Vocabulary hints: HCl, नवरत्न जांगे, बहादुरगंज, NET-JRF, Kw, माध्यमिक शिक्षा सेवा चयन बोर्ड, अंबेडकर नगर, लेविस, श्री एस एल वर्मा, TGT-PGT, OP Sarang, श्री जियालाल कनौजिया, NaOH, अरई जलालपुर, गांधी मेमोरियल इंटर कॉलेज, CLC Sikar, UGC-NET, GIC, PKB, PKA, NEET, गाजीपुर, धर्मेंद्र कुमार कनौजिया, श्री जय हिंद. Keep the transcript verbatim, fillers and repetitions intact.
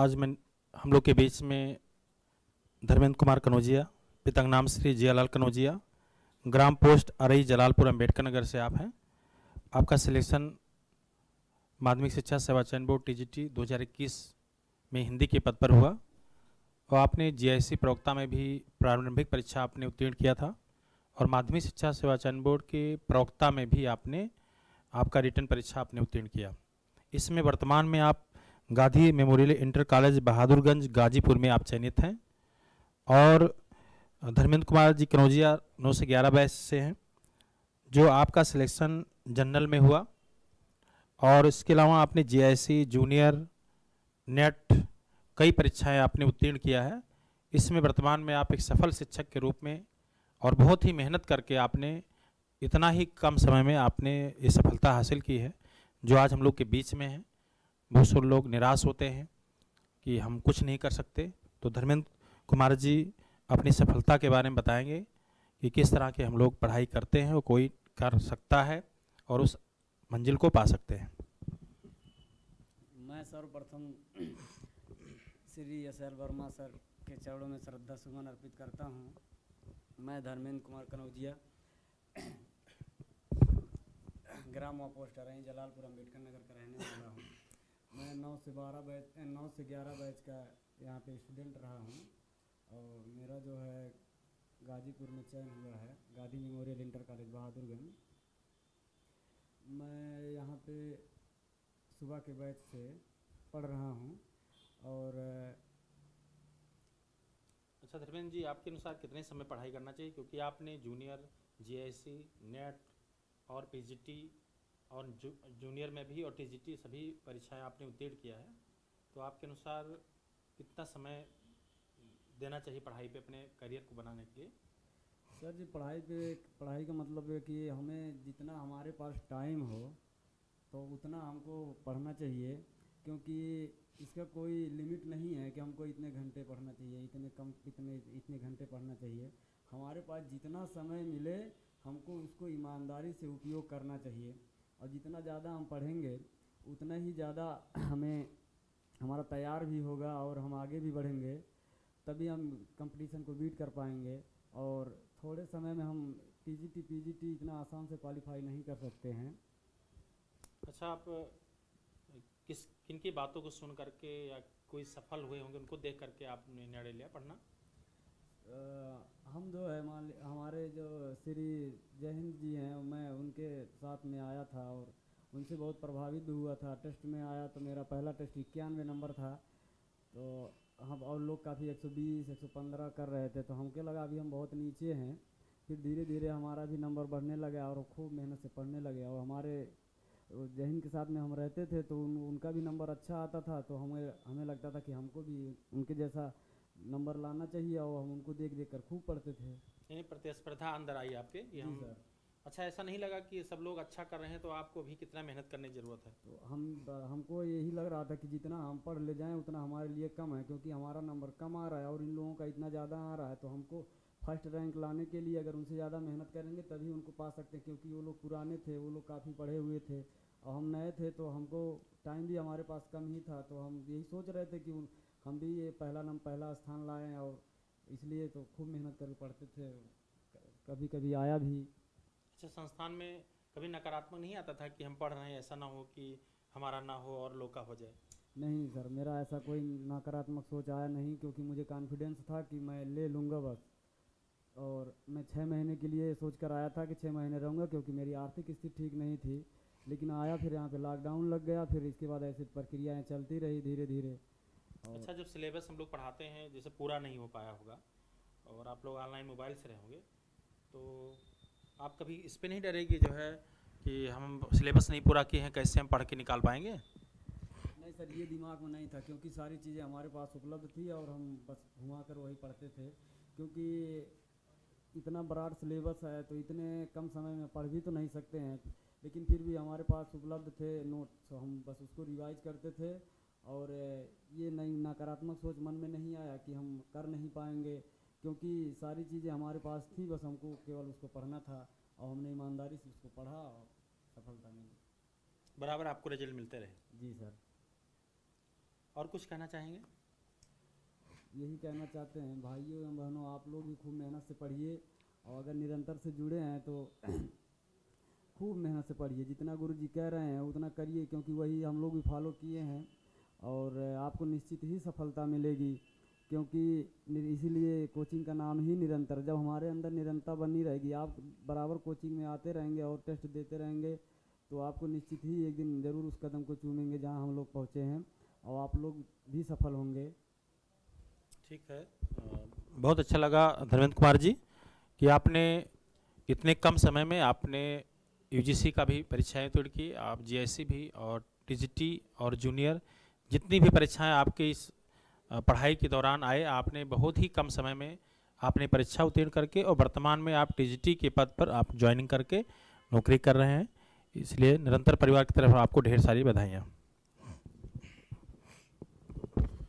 आज मैं हम लोग के बीच में धर्मेंद्र कुमार कनौजिया, पिता का नाम श्री जियालाल कनौजिया, ग्राम पोस्ट अरई जलालपुर अंबेडकर नगर से आप हैं। आपका सिलेक्शन माध्यमिक शिक्षा सेवा चयन बोर्ड टीजीटी दो हज़ार इक्कीस में हिंदी के पद पर हुआ और आपने जीआईसी प्रवक्ता में भी प्रारंभिक परीक्षा आपने उत्तीर्ण किया था और माध्यमिक शिक्षा सेवा चयन बोर्ड के प्रवक्ता में भी आपने आपका रिटर्न परीक्षा आपने उत्तीर्ण किया। इसमें वर्तमान में आप गांधी मेमोरियल इंटर कॉलेज बहादुरगंज गाजीपुर में आप चयनित हैं और धर्मेंद्र कुमार जी कनौजिया नौ से ग्यारह बैच से हैं, जो आपका सिलेक्शन जनरल में हुआ और इसके अलावा आपने जीआईसी, जूनियर, नेट कई परीक्षाएं आपने उत्तीर्ण किया है। इसमें वर्तमान में आप एक सफल शिक्षक के रूप में और बहुत ही मेहनत करके आपने इतना ही कम समय में आपने ये सफलता हासिल की है जो आज हम लोग के बीच में है। बहुत से लोग निराश होते हैं कि हम कुछ नहीं कर सकते, तो धर्मेंद्र कुमार जी अपनी सफलता के बारे में बताएंगे कि किस तरह के हम लोग पढ़ाई करते हैं और कोई कर सकता है और उस मंजिल को पा सकते हैं। मैं सर्वप्रथम श्री एस एल वर्मा sir के चरणों में श्रद्धा सुमन अर्पित करता हूं। मैं धर्मेंद्र कुमार कनौजिया, ग्राम पोस्ट अरई जलालपुर अम्बेडकर नगर का रहने वाला हूँ। मैं नौ से बारह बैच नौ से ग्यारह बैच का यहाँ पे स्टूडेंट रहा हूँ और मेरा जो है गाजीपुर में चयन हुआ है, गांधी मेमोरियल इंटर कॉलेज बहादुरगंज। मैं यहाँ पे सुबह के बैच से पढ़ रहा हूँ। और अच्छा धर्मेंद्र जी, आपके अनुसार कितने समय पढ़ाई करना चाहिए, क्योंकि आपने जूनियर, जीआईसी, नेट और पीजीटी और जू, जूनियर में भी और टीजीटी सभी परीक्षाएं आपने उत्तीर्ण किया है, तो आपके अनुसार कितना समय देना चाहिए पढ़ाई पे अपने करियर को बनाने के लिए? सर जी, पढ़ाई पे पढ़ाई का मतलब है कि हमें जितना हमारे पास टाइम हो तो उतना हमको पढ़ना चाहिए, क्योंकि इसका कोई लिमिट नहीं है कि हमको इतने घंटे पढ़ना चाहिए, इतने कम इतने इतने घंटे पढ़ना चाहिए। हमारे पास जितना समय मिले हमको उसको ईमानदारी से उपयोग करना चाहिए और जितना ज़्यादा हम पढ़ेंगे उतना ही ज़्यादा हमें हमारा तैयार भी होगा और हम आगे भी बढ़ेंगे, तभी हम कंपटीशन को बीट कर पाएंगे। और थोड़े समय में हम टीजीटी, पीजीटी इतना आसान से क्वालिफाई नहीं कर सकते हैं। अच्छा, आप किस किन की बातों को सुन करके या कोई सफल हुए होंगे उनको देख करके आपने निर्णय लिया पढ़ना? आ, हम जो है मान हमारे जो श्री जय हिंद जी हैं, मैं उनके साथ में आया था और उनसे बहुत प्रभावित हुआ था। टेस्ट में आया तो मेरा पहला टेस्ट इक्यानवे नंबर था, तो हम और लोग काफ़ी एक सौ बीस, एक सौ पंद्रह कर रहे थे, तो हमको लगा अभी हम बहुत नीचे हैं। फिर धीरे धीरे हमारा भी नंबर बढ़ने लगा और खूब मेहनत से पढ़ने लगे और हमारे जय हिंद के साथ में हम रहते थे तो उन, उनका भी नंबर अच्छा आता था, तो हमें हमें लगता था कि हमको भी उनके जैसा नंबर लाना चाहिए और हम उनको देख देख कर खूब पढ़ते थे। यानी प्रतिस्पर्धा अंदर आई आपके ये हम सर। अच्छा, ऐसा नहीं लगा कि सब लोग अच्छा कर रहे हैं तो आपको भी कितना मेहनत करने की ज़रूरत है? तो हम हमको यही लग रहा था कि जितना हम पढ़ ले जाएं उतना हमारे लिए कम है, क्योंकि हमारा नंबर कम आ रहा है और इन लोगों का इतना ज़्यादा आ रहा है, तो हमको फर्स्ट रैंक लाने के लिए अगर उनसे ज़्यादा मेहनत करेंगे तभी उनको पा सकते हैं, क्योंकि वो लोग पुराने थे, वो लोग काफ़ी पढ़े हुए थे और हम नए थे, तो हमको टाइम भी हमारे पास कम ही था। तो हम यही सोच रहे थे कि हम भी ये पहला नंबर पहला स्थान लाएँ, और इसलिए तो खूब मेहनत करके पढ़ते थे, कभी कभी आया भी। अच्छा, संस्थान में कभी नकारात्मक नहीं आता था कि हम पढ़ रहे हैं ऐसा ना हो कि हमारा ना हो और लोग का हो जाए? नहीं सर, मेरा ऐसा कोई नकारात्मक सोच आया नहीं, क्योंकि मुझे कॉन्फिडेंस था कि मैं ले लूँगा बस। और मैं छः महीने के लिए सोच कर आया था कि छः महीने रहूँगा, क्योंकि मेरी आर्थिक स्थिति ठीक नहीं थी, लेकिन आया फिर यहाँ पर लॉकडाउन लग गया, फिर इसके बाद ऐसी प्रक्रियाएँ चलती रही धीरे धीरे। अच्छा, जब सिलेबस हम लोग पढ़ाते हैं जैसे पूरा नहीं हो पाया होगा और आप लोग ऑनलाइन मोबाइल से रहेंगे, तो आप कभी इस पे नहीं डरेगी जो है कि हम सिलेबस नहीं पूरा किए हैं कैसे हम पढ़ के निकाल पाएंगे? नहीं सर, ये दिमाग में नहीं था, क्योंकि सारी चीज़ें हमारे पास उपलब्ध थी और हम बस घुमा कर वही पढ़ते थे, क्योंकि इतना ब्रॉड सिलेबस है तो इतने कम समय में पढ़ भी तो नहीं सकते हैं, लेकिन फिर भी हमारे पास उपलब्ध थे नोट्स, तो हम बस उसको रिवाइज करते थे और ये नहीं नकारात्मक सोच मन में नहीं आया कि हम कर नहीं पाएंगे, क्योंकि सारी चीज़ें हमारे पास थी, बस हमको केवल उसको पढ़ना था और हमने ईमानदारी से उसको पढ़ा और सफलता मिली। बराबर आपको रिजल्ट मिलते रहे? जी सर। और कुछ कहना चाहेंगे? यही कहना चाहते हैं भाइयों एवं बहनों, आप लोग भी खूब मेहनत से पढ़िए और अगर निरंतर से जुड़े हैं तो खूब मेहनत से पढ़िए। जितना गुरुजी कह रहे हैं उतना करिए, क्योंकि वही हम लोग भी फॉलो किए हैं और आपको निश्चित ही सफलता मिलेगी। क्योंकि इसीलिए कोचिंग का नाम ही निरंतर, जब हमारे अंदर निरंतरता बनी रहेगी, आप बराबर कोचिंग में आते रहेंगे और टेस्ट देते रहेंगे तो आपको निश्चित ही एक दिन ज़रूर उस कदम को चूमेंगे जहां हम लोग पहुंचे हैं और आप लोग भी सफल होंगे। ठीक है, बहुत अच्छा लगा धर्मेंद्र कुमार जी कि आपने इतने कम समय में आपने यूजीसी का भी परीक्षाएँ तोड़ की, आप जीआईसी भी और टीजीटी और जूनियर जितनी भी परीक्षाएँ आपके इस पढ़ाई के दौरान आए, आपने बहुत ही कम समय में आपने परीक्षा उत्तीर्ण करके और वर्तमान में आप टीजीटी के पद पर आप ज्वाइनिंग करके नौकरी कर रहे हैं। इसलिए निरंतर परिवार की तरफ आपको ढेर सारी बधाइयाँ।